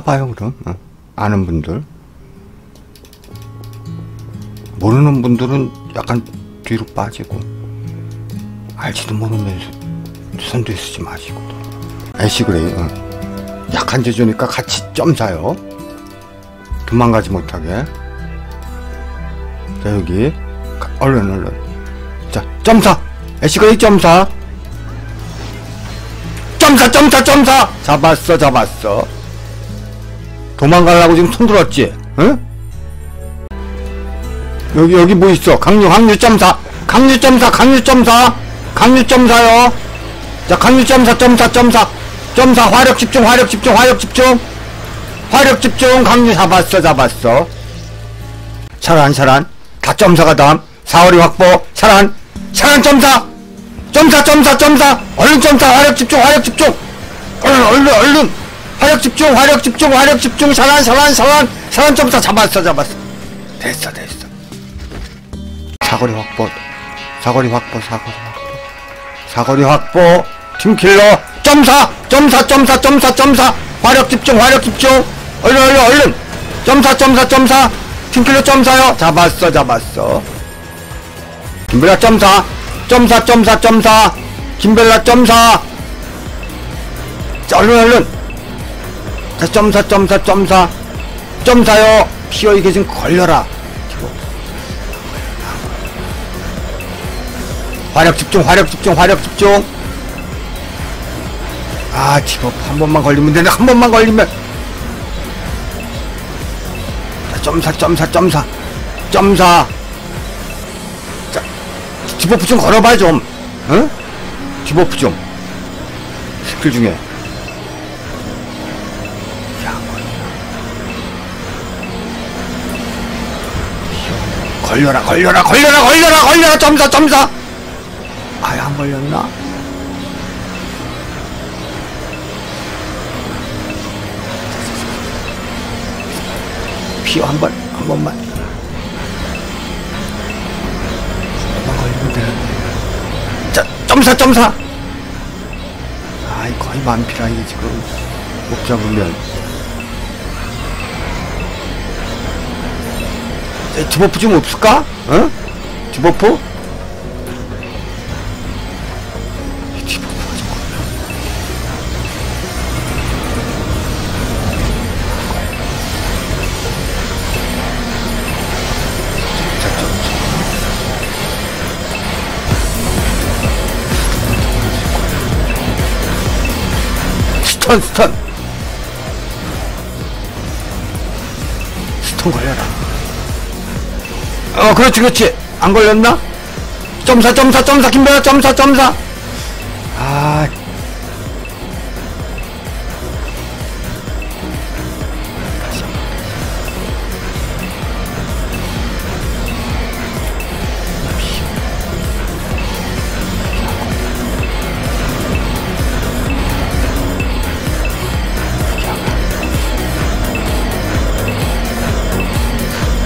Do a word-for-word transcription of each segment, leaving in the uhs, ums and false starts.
가봐요 그럼. 어. 아는 분들, 모르는 분들은 약간 뒤로 빠지고, 알지도 모르면서 손도 쓰지 마시고. 애쉬그레이. 어. 약한 제조니까 같이 점 사요. 도망가지 못하게. 자, 여기 얼른 얼른. 자, 점사! 애쉬그레이 점사! 점사 점사 점사! 잡았어 잡았어. 도망가려고 지금 손들었지? 응? 여기 여기 뭐 있어? 강류 강류 점사! 강류 점사 강류 점사! 강류 점사요! 자, 강류 점사 점사 점사! 점사 화력 집중 화력 집중 화력 집중! 화력 집중! 강류 잡았어 잡았어. 차란 차란 다 점사가 다음. 사월이 확보. 차란 차란 점사! 점사 점사 점사! 얼른 점사! 화력 집중 화력 집중! 얼른 얼른 얼른! 화력 집중 화력 집중 화력 집중! 차란 차란 차란! 차란 점사 잡았어 잡았어. 됐어 됐어. 사거리 확보 사거리 확보 사거리 확보 사거리 확보. 팀킬러 점사! 점사 점사 점사 점사! 화력 집중 화력 집중! 얼른 얼른 얼른! 점사 점사 점사! 팀킬러 점사요! 잡았어 잡았어. 김벨라 점사! 점사 점사 점사! 김벨라 점사! 자, 얼른 얼른! 자, 점사 점사 점사! 점사요! 피어 이게 지금 걸려라! 화력 집중 화력 집중 화력 집중! 아, 직업 한 번만 걸리면 되는데, 한 번만 걸리면. 자, 점사 점사 점사 점사. 자, 디버프 좀 걸어봐 좀. 응? 디버프 좀. 스킬 중에. 야, 걸려라 걸려라 걸려라 걸려라 걸려라. 점사 점사. 아예 안 걸렸나? 한 번, 한 번만. 한번 걸리면 되는데. 자, 점사, 점사! 아이, 거의 만피라, 이게 지금. 못 잡으면. 디버프 좀 없을까? 응? 디버프? 스턴 스턴 스턴 걸려라. 어, 그렇지 그렇지. 안 걸렸나? 점사 점사 점사 김배라 점사 점사. 아,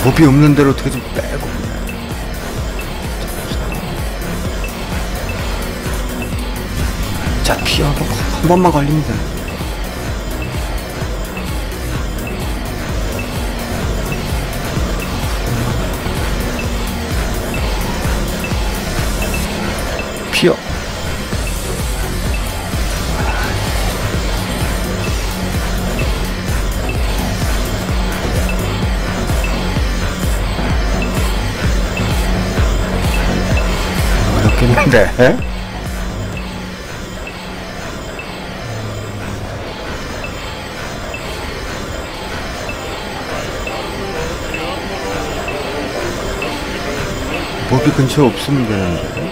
법이 없는 대로 어떻게 좀 빼고 그냥. 자, 피하고 한 번만 걸리면 돼. 피어. 네. 법이 근처에 없으면 되는데.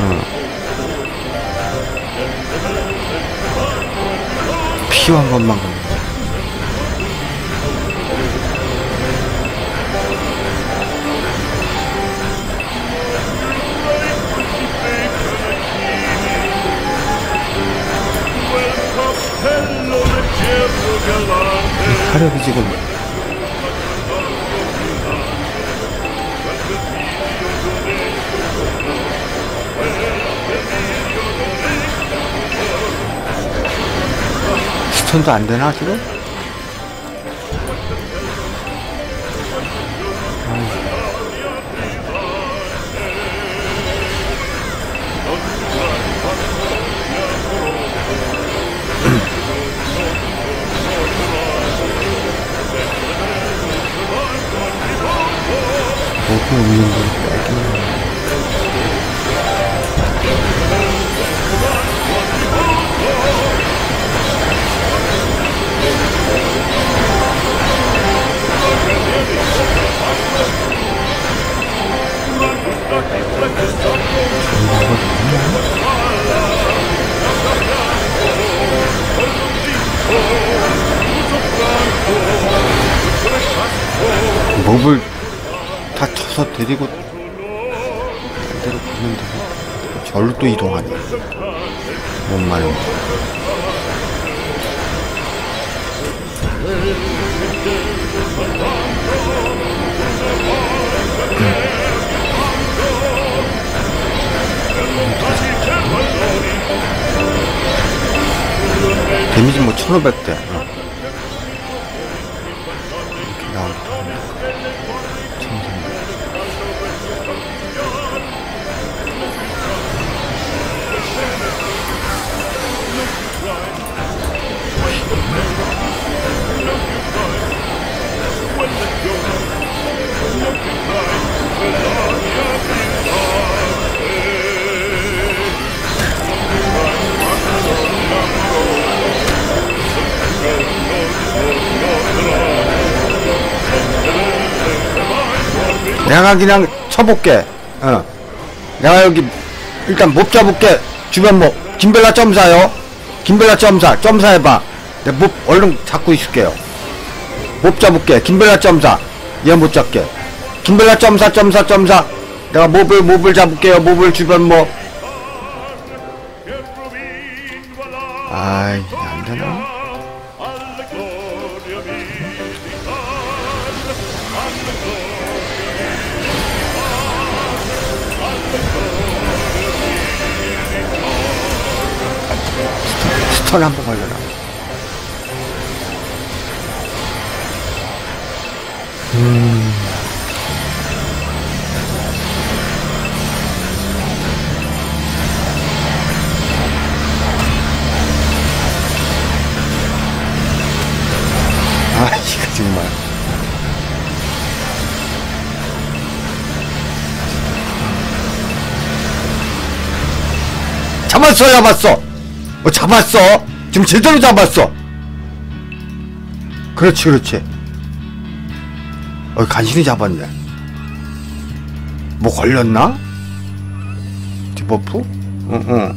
응. 필요한 것만 가. 화력이 지금 추천도 안 되나 지금? 몹을 다 쳐서 데리고 반대로 가면 되고 절로 또 이동하네. 뭔 말인지. 음. 데미지 뭐 천오백 대 어. 이렇게 나오고 내가 그냥 쳐볼게. 어. 내가 여기 일단 몹 잡을게. 주변 몹. 김벨라 점사요. 김벨라 점사. 점사해봐. 내가 몹 얼른 잡고 있을게요. 몹 잡을게. 김벨라 점사. 얘 못 잡게. 김벨라 점사 점사 점사. 내가 몹을 몹을 잡을게요. 몹을 주변 몹. 아이 안 되나? 스턴 한번 걸려라. 음. 아, 이거 정말. 잡았어, 잡았어. 어, 잡았어. 지금 제대로 잡았어. 그렇지, 그렇지. 어, 간신히 잡았네. 뭐 걸렸나? 디버프? 응, 응.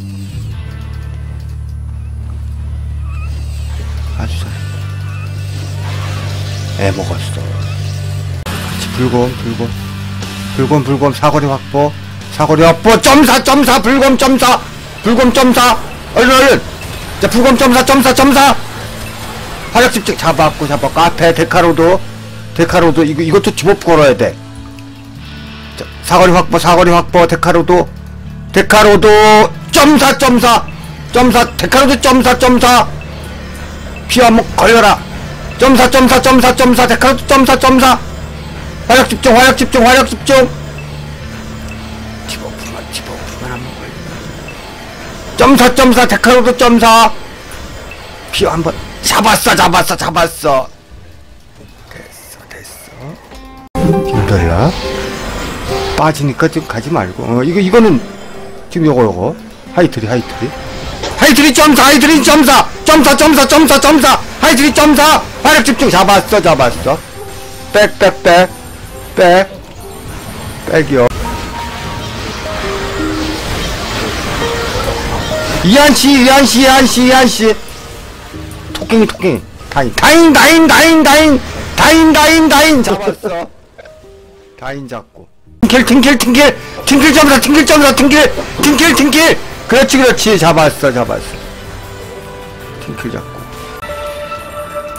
아주 잘했다. 애 먹었어. 그렇지, 불곰, 불곰. 불곰, 불곰, 사거리 확보. 사거리 확보, 점사, 점사, 불곰, 점사. 불곰, 점사. 얼른 얼른! 자, 불검 점사 점사 점사! 화력 집중 잡았고 잡았고 앞에 데카로도 데카로도 이거, 이것도 집업 걸어야 돼. 자, 사거리 확보 사거리 확보 데카로도 데카로도 점사 점사 점사 데카로도 점사 점사 피 한번 걸려라. 점사 점사 점사 점사 데카로도 점사 점사 화력 집중 화력 집중 화력 집중 집업만 집업만 한번 점사 점사 데카로도 점사 피어 한번 잡았어 잡았어 잡았어 됐어 됐어 김별라 빠지니까 지금 가지 말고 어 이거 이거는 지금 요거 요거 하이트리 하이트리 하이트리 점사 하이트리 점사 점사 점사 점사 점사 하이트리 점사 화력 집중 잡았어 잡았어 백백백 백 백이요 이한씨 이한씨 이한씨 이한씨 토끼니 토끼니 다인 다인 다인 다인 다인 다인 다인 다인 잡았어 다인 잡고 튕길 튕길 튕길 튕길 점사 튕길 점사 튕길 튕길 튕길 그렇지 그렇지 잡았어 잡았어 튕길 잡고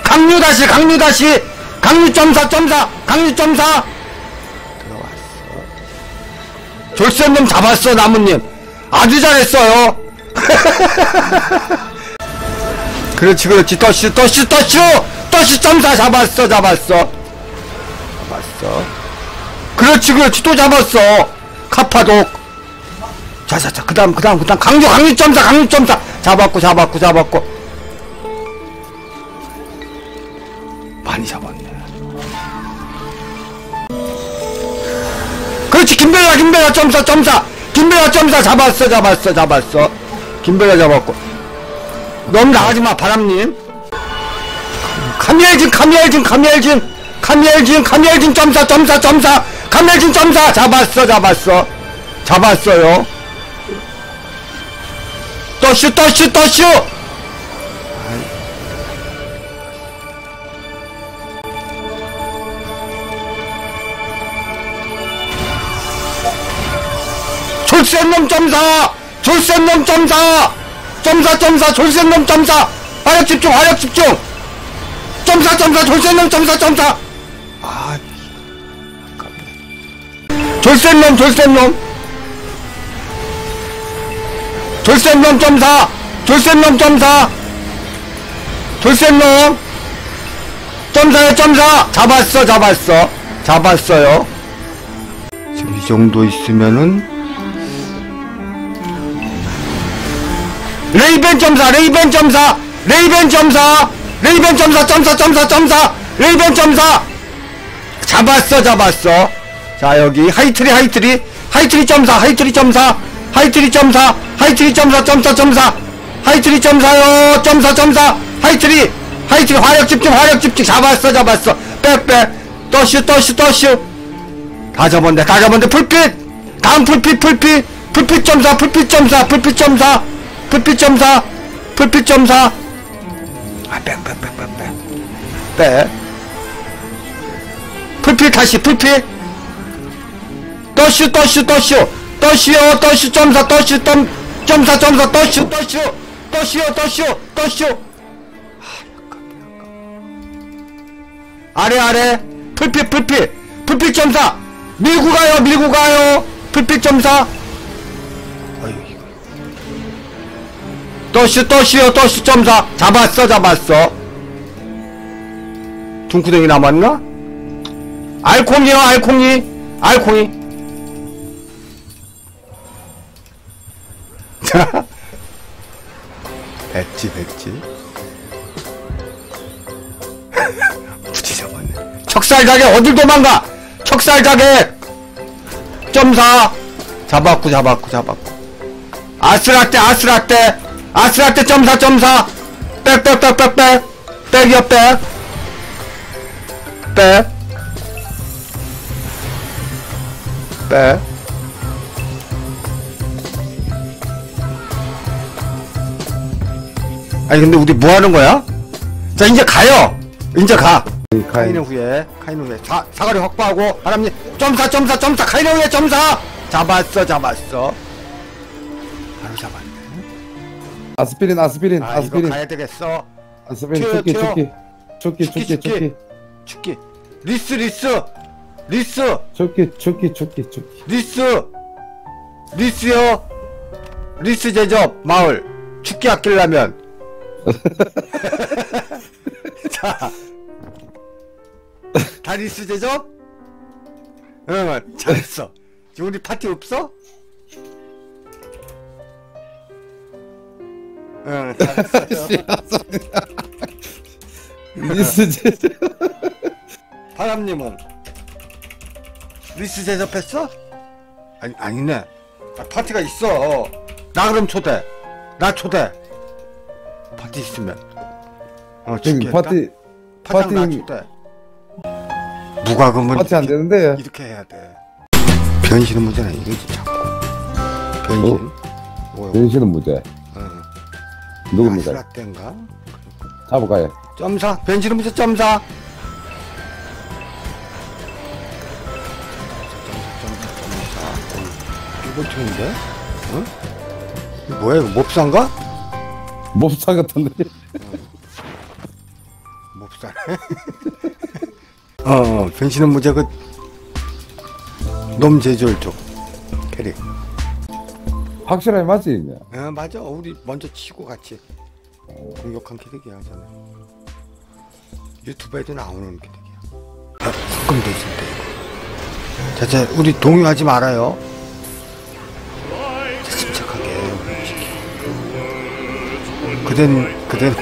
강류 다시 강류 다시 강류 점사 점사 강류 점사 들어왔어 졸새놈 잡았어 나무님 아주 잘했어요. 그렇지 그렇지 더슈 더슈 더슈 더슈 점사 잡았어 잡았어 잡았어 그렇지 그렇지 또 잡았어 카파독 자자자 그 다음 그 다음 그 다음 강조 강조 점사 강조 점사 잡았고 잡았고 잡았고 많이 잡았네 그렇지 김배라 김배라 점사 점사 김배라 점사 잡았어 잡았어 잡았어 김배라 잡았고 너무 나가지마 바람님 카멜진 카멜진 카멜진 카멜진 카멜진 점사 점사 점사 카멜진 점사 잡았어 잡았어 잡았어요 더슈 더슈 더슈 졸센놈 점사 졸센놈 점사 점사 점사 졸센놈 점사 화력 집중 화력 집중 점사 점사 졸센놈 점사 점사 아 아깝네 졸센놈 졸센놈 졸센놈 점사 졸센놈 점사 졸센놈 점사야 점사 잡았어 잡았어 잡았어요 지금 이 정도 있으면은 레이벤 점사 레이벤 점사 레이벤 점사 레이벤 점사 점사 점사 점사 레이벤 점사 잡았어 잡았어 자 여기 하이트리 하이트리 하이트리 점사 하이트리 점사 하이트리 점사 하이트리 점사 점사 점사 하이트리 점사요 점사 점사 하이트리 하이트리 화력 집중 화력 집중 잡았어 잡았어 빼빼 더슈 더슈 더슈 다 잡았네 다 잡았네 풀핏 다음 풀핏 풀핏 풀핏 점사 풀핏 점사 풀핏 점사 풀핏 점사 풀핏 점사 아 빼 빼 빼 빼 빼 빼 풀핏 다시 풀핏 더슈 더슈 더슈 더슈요 더슈 점사 더슈 점 점사 점사 더슈 더슈 더슈요 더슈 더슈 아래 아래 풀핏 풀핏 풀핏 점사 밀고 가요 밀고 가요 풀핏 점사 더슈 더슈요 더슈 점사 잡았어 잡았어 둥구덩이 남았나? 알콩이요 알콩이 알콩이 됐지 됐지 부지 잡았네 척살자객 어딜 도망가 척살자객 점사 잡았고 잡았고 잡았고 아스라떼 아스라떼 아스라테 점사 점사 빽빽빽빽빽 빽이요 빽빽빽 아니 근데 우리 뭐하는거야? 자 이제 가요 이제 가 카이는 후에 카이는 후에 자, 사거리 확보하고 바람님 점사 점사 점사 카이는 후에 점사 잡았어 잡았어 바로 잡았네 아스피린 아스피린 아, 아스피린 이거 가야되겠어 아스피린 죽기 죽기 죽기 죽기 죽기 죽기 리스 리스 리스 죽기 죽기 죽기 죽기 리스 리스요 리스 제접 마을 죽기 아끼려면 자 다 리스 제접? 응 잘했어 지금 우리 파티 없어? 응, 잘했어요. 리스 제접. 바람님은? 리스 제접했어? 아니, 아니네. 아, 파티가 있어. 나 그럼 초대. 나 초대. 파티 있으면. 어, 저기 파티. 파티 나 초대. 무과금은. 파티 안 되는데. 이렇게 해야 돼. 변신은 문제야, 이거지, 자꾸. 변신. 어? 변신은 문제. 누굽니까? 아스라떼인가? 잡을까요? 점사! 변신은 무슨 점사! 일본 총인데? 응? 이거 뭐야 이거 몹사인가? 몹사 같은데? 몹사네? 어 변신은 무제 그 놈 제조일 쪽 캐릭 확실하게 맞지? 응, 맞아. 우리 먼저 치고 같이. 강력한 캐릭이야. 저는 유튜브에도 나오는 캐릭이야. 아, 섞음도 있습니다. 자, 자, 우리 동요하지 말아요. 자, 침착하게 그댄 그댄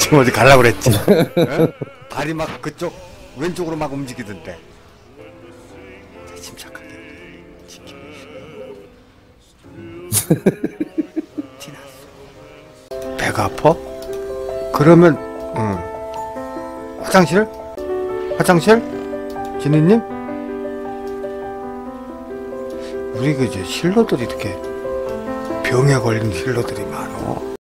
지금 어디 갈라 그랬지? 어? 발이 막 그쪽 왼쪽으로 막 움직이던데. 자, 침착하게 지키고 있어. 지났어. 배가 아파? 그러면 응. 화장실? 화장실? 진희님? 우리 그 이제 실로들이 이렇게 병에 걸린 실로들이 많어.